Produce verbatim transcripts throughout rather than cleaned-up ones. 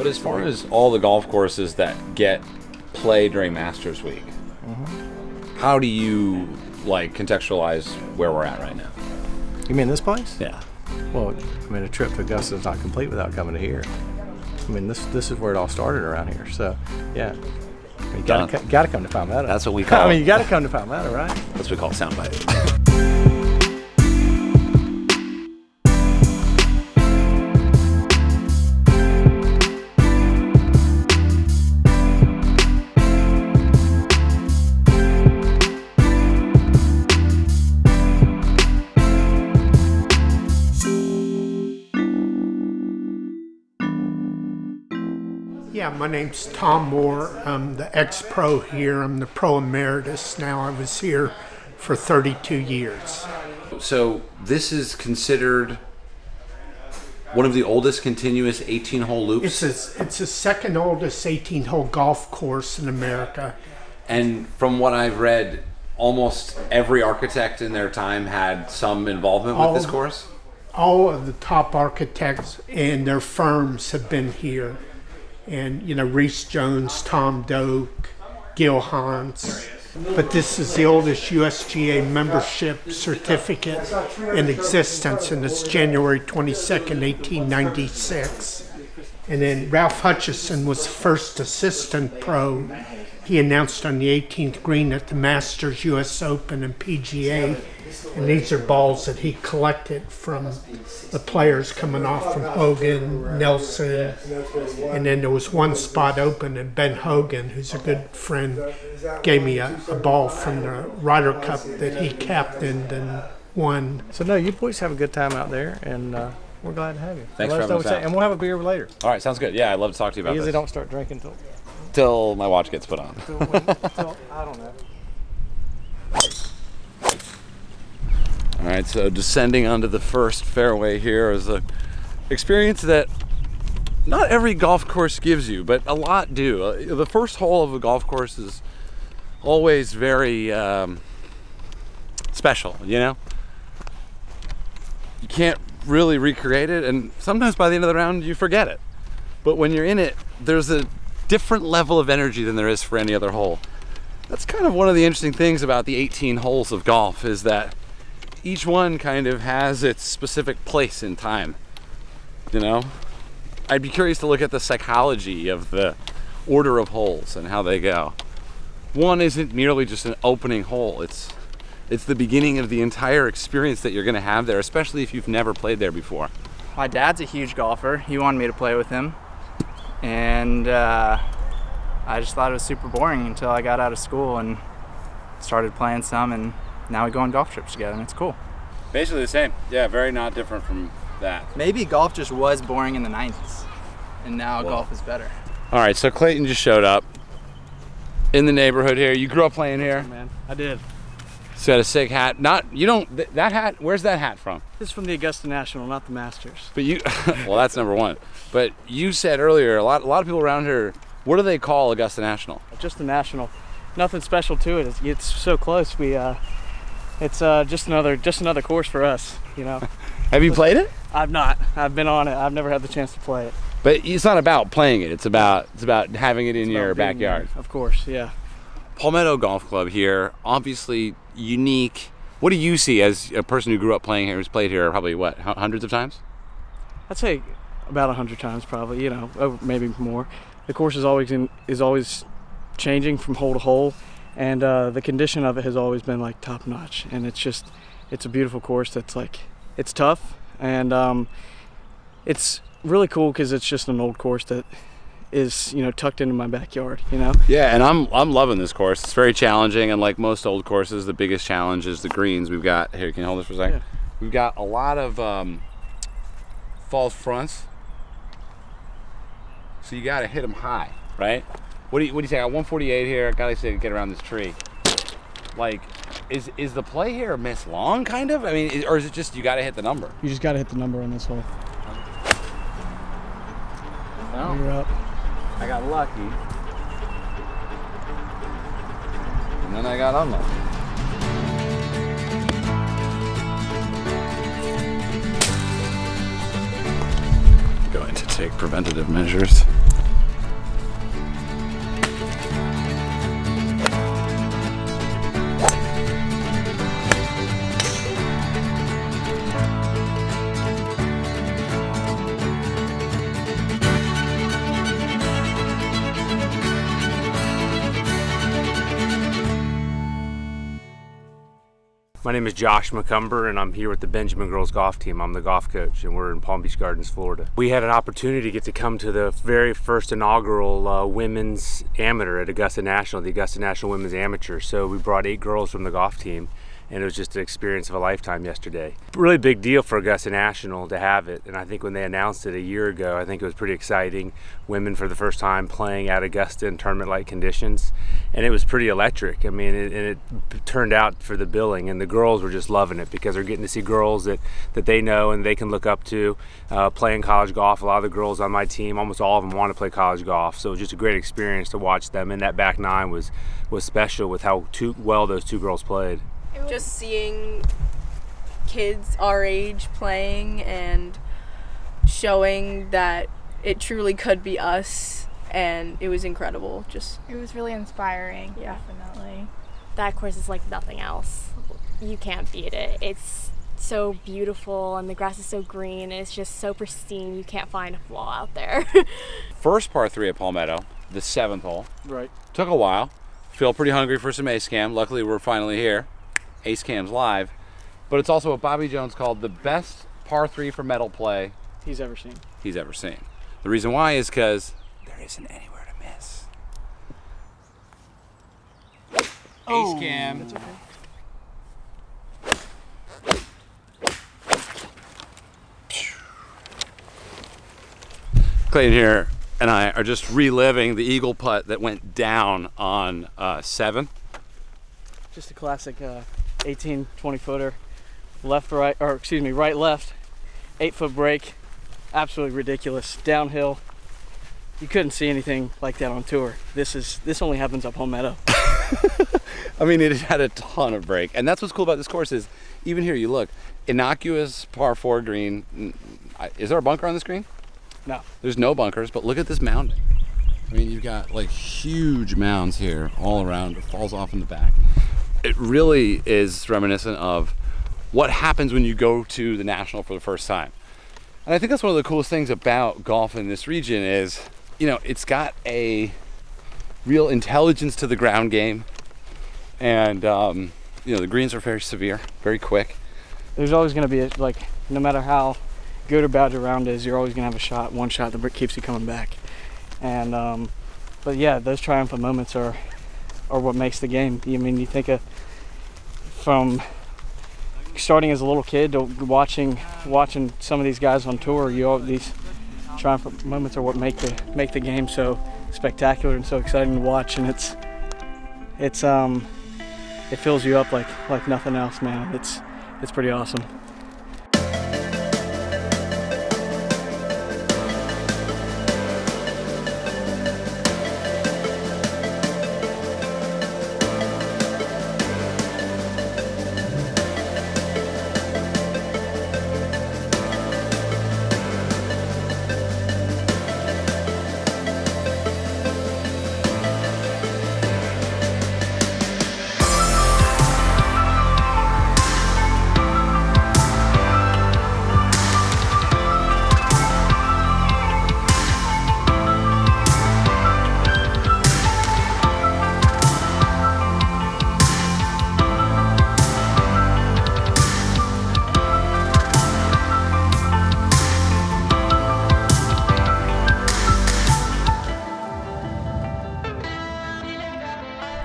But as far as all the golf courses that get play during Masters Week, mm-hmm. how do you like contextualize where we're at right now? You mean this place? Yeah. Well, I mean, a trip to Augusta is not complete without coming to here. I mean, this this is where it all started around here. So, yeah. I mean, you gotta, co gotta come to Palmetto. That's what we call it. I mean, you gotta come to Palmetto, right? That's what we call soundbite. Yeah, my name's Tom Moore. I'm the ex-pro here. I'm the pro emeritus now. I was here for thirty-two years. So this is considered one of the oldest continuous eighteen-hole loops? It's a, it's the second oldest eighteen-hole golf course in America. And from what I've read, almost every architect in their time had some involvement with all, this course? All of the top architects and their firms have been here. And, you know, Reese Jones, Tom Doak, Gil Hanse. But this is the oldest U S G A membership certificate in existence, and it's January twenty-second, eighteen ninety-six. And then Ralph Hutchison was the first assistant pro. He announced on the eighteenth green at the Masters, U S Open, and P G A. And these are balls that he collected from the players coming off from Hogan, Nelson, and then there was one spot open and Ben Hogan, who's a good friend, gave me a, a ball from the Ryder Cup that he captained and won. So no, you boys have a good time out there, and uh, we're glad to have you. Thanks for having us out. And we'll have a beer later. All right, sounds good. Yeah, I'd love to talk to you about this. Because they don't start drinking until... Till my watch gets put on. Till, till, I don't know. All right, so descending onto the first fairway here is an experience that not every golf course gives you, but a lot do. The first hole of a golf course is always very um, special, you know? You can't really recreate it, and sometimes by the end of the round, you forget it. But when you're in it, there's a different level of energy than there is for any other hole. That's kind of one of the interesting things about the eighteen holes of golf is that each one kind of has its specific place in time, you know? I'd be curious to look at the psychology of the order of holes and how they go. One isn't merely just an opening hole. It's, it's the beginning of the entire experience that you're gonna have there, especially if you've never played there before. My dad's a huge golfer. He wanted me to play with him. And uh, I just thought it was super boring until I got out of school and started playing some, and now we go on golf trips together, and it's cool. Basically the same. Yeah, very not different from that. Maybe golf just was boring in the nineties, and now Whoa. golf is better. All right, so Clayton just showed up in the neighborhood here. You grew up playing here? Man, I did. He's got a sick hat. Not, you don't, th that hat, where's that hat from? It's from the Augusta National, not the Masters. But you, well, that's number one. But you said earlier, a lot, a lot of people around here, what do they call Augusta National? Just the National. Nothing special to it. It's, it's so close. We, uh, It's uh, just another just another course for us, you know. Have you played it? I've not. I've been on it. I've never had the chance to play it. But it's not about playing it. It's about it's about having it in your backyard. Of course, yeah. Palmetto Golf Club here, obviously unique. What do you see as a person who grew up playing here, who's played here probably what hundreds of times? I'd say about a hundred times, probably. You know, maybe more. The course is always in, is always changing from hole to hole. And uh, the condition of it has always been like top notch, and it's just, it's a beautiful course that's like, it's tough, and um, it's really cool because it's just an old course that is, you know, tucked into my backyard, you know? Yeah, and I'm, I'm loving this course. It's very challenging, and like most old courses, the biggest challenge is the greens. We've got, here, can you hold this for a second? Yeah. We've got a lot of um, false fronts, so you gotta hit them high, right? What do you, what do you say? I got one forty-eight here. Gotta say to get around this tree. Like, is is the play here miss long, kind of? I mean, is, or is it just you gotta hit the number? You just gotta hit the number on this hole. No. You're up. I got lucky. And then I got unlucky. Going to take preventative measures. My name is Josh McCumber, and I'm here with the Benjamin Girls Golf Team. I'm the golf coach, and we're in Palm Beach Gardens, Florida. We had an opportunity to get to come to the very first inaugural uh, women's amateur at Augusta National, the Augusta National Women's Amateur. So we brought eight girls from the golf team, and it was just an experience of a lifetime yesterday. Really big deal for Augusta National to have it, and I think when they announced it a year ago, I think it was pretty exciting. Women for the first time playing at Augusta in tournament-like conditions, and it was pretty electric. I mean, it, and it turned out for the billing, and the girls were just loving it because they're getting to see girls that, that they know and they can look up to uh, playing college golf. A lot of the girls on my team, almost all of them want to play college golf, so it was just a great experience to watch them, and that back nine was, was special with how two, well those two girls played. Just seeing kids our age playing and showing that it truly could be us, and it was incredible. Just it was really inspiring. Yeah, definitely. That course is like nothing else. You can't beat it. It's so beautiful, and the grass is so green. It's just so pristine. You can't find a flaw out there. First par three at Palmetto, the seventh hole. Right. Took a while. Feel pretty hungry for some ace cam. Luckily, we're finally here. Ace Cam's live, but it's also what Bobby Jones called the best par three for metal play he's ever seen. He's ever seen. The reason why is because there isn't anywhere to miss. Oh, Ace Cam. That's okay. Clayton here and I are just reliving the eagle putt that went down on uh, seventh. Just a classic uh, eighteen, twenty footer, left, right, or excuse me, right, left, eight foot break, absolutely ridiculous, downhill. You couldn't see anything like that on tour. This is, this only happens up Palmetto. I mean, it had a ton of break, and that's what's cool about this course is, even here you look, innocuous par four green. Is there a bunker on this green? No. There's no bunkers, but look at this mound. I mean, you've got like huge mounds here all around, it falls off in the back. It really is reminiscent of what happens when you go to the National for the first time. And I think that's one of the coolest things about golf in this region is, you know, it's got a real intelligence to the ground game. And, um, you know, the greens are very severe, very quick. There's always going to be, a, like, no matter how good or bad your round is, you're always going to have a shot, one shot that keeps you coming back. And, um, but yeah, those triumphant moments are... or what makes the game. I mean, you think of from starting as a little kid to watching watching some of these guys on tour, you all, these triumphant moments are what make the make the game so spectacular and so exciting to watch, and it's it's um it fills you up like like nothing else, man. It's it's pretty awesome.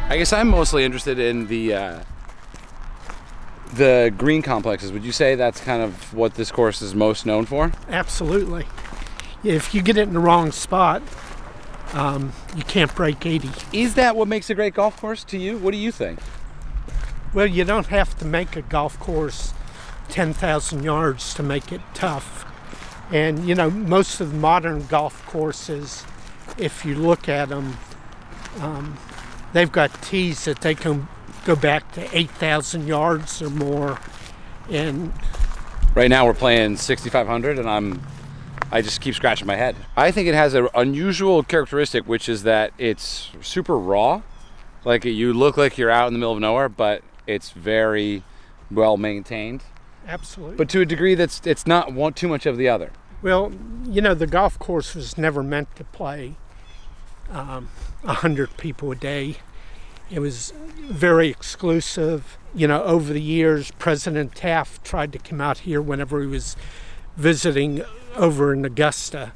I guess I'm mostly interested in the uh, the green complexes. Would you say that's kind of what this course is most known for? Absolutely. If you get it in the wrong spot, um, you can't break eighty. Is that what makes a great golf course to you? What do you think? Well, you don't have to make a golf course ten thousand yards to make it tough. And, you know, most of the modern golf courses, if you look at them, um, they've got tees that they can go back to eight thousand yards or more. And right now we're playing sixty-five hundred, and I'm I just keep scratching my head. I think it has an unusual characteristic, which is that it's super raw. Like, you look like you're out in the middle of nowhere, but it's very well maintained. Absolutely. But to a degree that's it's not one too much of the other. Well, you know, the golf course was never meant to play a um, hundred people a day. It was very exclusive. You know, over the years, President Taft tried to come out here whenever he was visiting over in Augusta,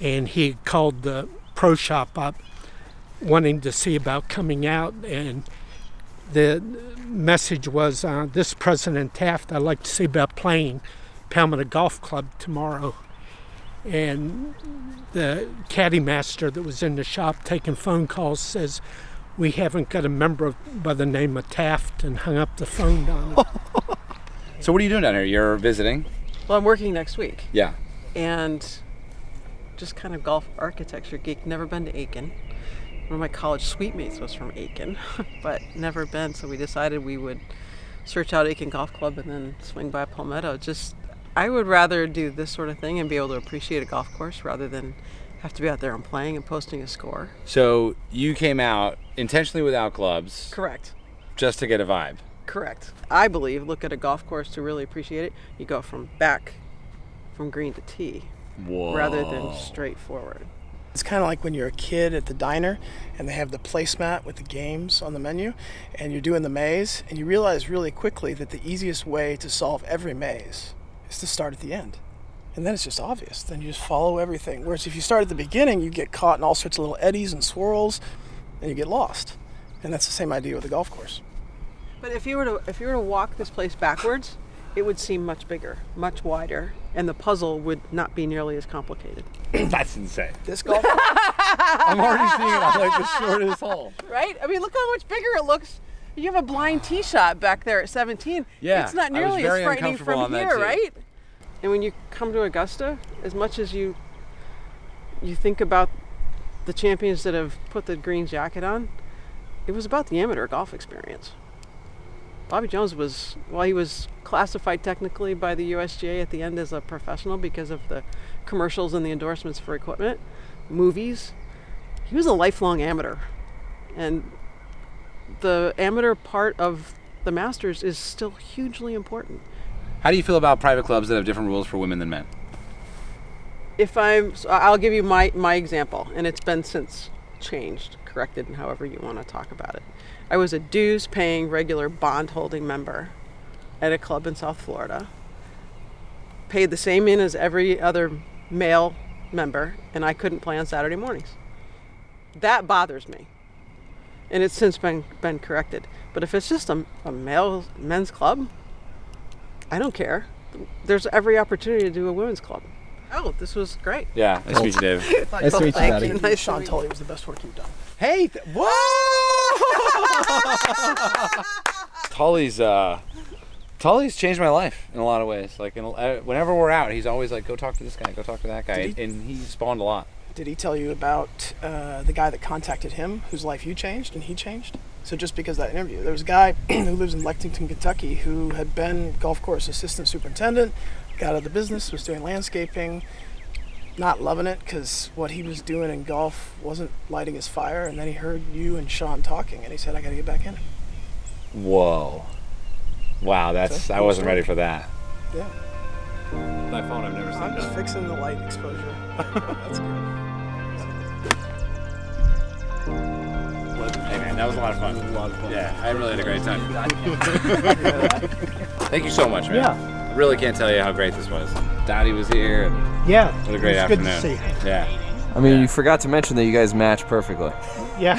and he called the pro shop up wanting to see about coming out, and the message was, uh, this President Taft, I'd like to see about playing Palmetto Golf Club tomorrow. And the caddy master that was in the shop taking phone calls says, we haven't got a member by the name of Taft, and hung up the phone on it. So what are you doing down here? You're visiting? Well, I'm working next week. Yeah. And just kind of golf architecture geek. Never been to Aiken. One of my college suite mates was from Aiken, but never been, so we decided we would search out Aiken Golf Club and then swing by Palmetto. Just, I would rather do this sort of thing and be able to appreciate a golf course rather than have to be out there and playing and posting a score. So you came out intentionally without clubs. Correct. Just to get a vibe. Correct. I believe, look at a golf course to really appreciate it, you go from back, from green to tee. Whoa. Rather than straight forward. It's kind of like when you're a kid at the diner and they have the placemat with the games on the menu and you're doing the maze and you realize really quickly that the easiest way to solve every maze is to start at the end. And then it's just obvious. Then you just follow everything. Whereas if you start at the beginning, you get caught in all sorts of little eddies and swirls and you get lost. And that's the same idea with the golf course. But if you were to, if you were to walk this place backwards, it would seem much bigger, much wider, and the puzzle would not be nearly as complicated. That's insane. This golf course, I'm already seeing it on like the shortest hole. Right? I mean, look how much bigger it looks. You have a blind tee shot back there at seventeen. Yeah, it's not nearly as frightening from here, right? And when you come to Augusta, as much as you you think about the champions that have put the green jacket on, it was about the amateur golf experience. Bobby Jones was, well, he was classified technically by the U S G A at the end as a professional because of the commercials and the endorsements for equipment, movies. He was a lifelong amateur. And the amateur part of the Masters is still hugely important. How do you feel about private clubs that have different rules for women than men? If I'm, so I'll give you my, my example, and it's been since changed, corrected, and however you want to talk about it. I was a dues-paying, regular bond-holding member at a club in South Florida. Paid the same in as every other male member, and I couldn't play on Saturday mornings. That bothers me, and it's since been been corrected. But if it's just a, a male men's club, I don't care. There's every opportunity to do a women's club. Oh, this was great. Yeah, nice to meet you, Dave. Nice to meet you, Dottie. Nice. Sean Tully was the best work you've done. Hey, th whoa! Tully's, uh, Tully's changed my life in a lot of ways. Like, in, uh, whenever we're out, he's always like, go talk to this guy, go talk to that guy, and, he, and he spawned a lot. Did he tell you about uh, the guy that contacted him, whose life you changed and he changed? So just because of that interview, there was a guy who lives in Lexington, Kentucky, who had been golf course assistant superintendent, got out of the business, was doing landscaping, not loving it because what he was doing in golf wasn't lighting his fire, and then he heard you and Sean talking, and he said, I gotta get back in it. Whoa. Wow, that's, so, I wasn't ready for that. Yeah. My phone, I've never seen I'm that. Just fixing the light exposure. That's good. Hey man, that was a lot of fun. A lot of fun. Yeah, I really had a great time. Thank you so much, man. Yeah. I really can't tell you how great this was. Dottie was here. And yeah. What a great it was afternoon. Good to see you. Yeah. I mean, yeah. You forgot to mention that you guys match perfectly. Yeah.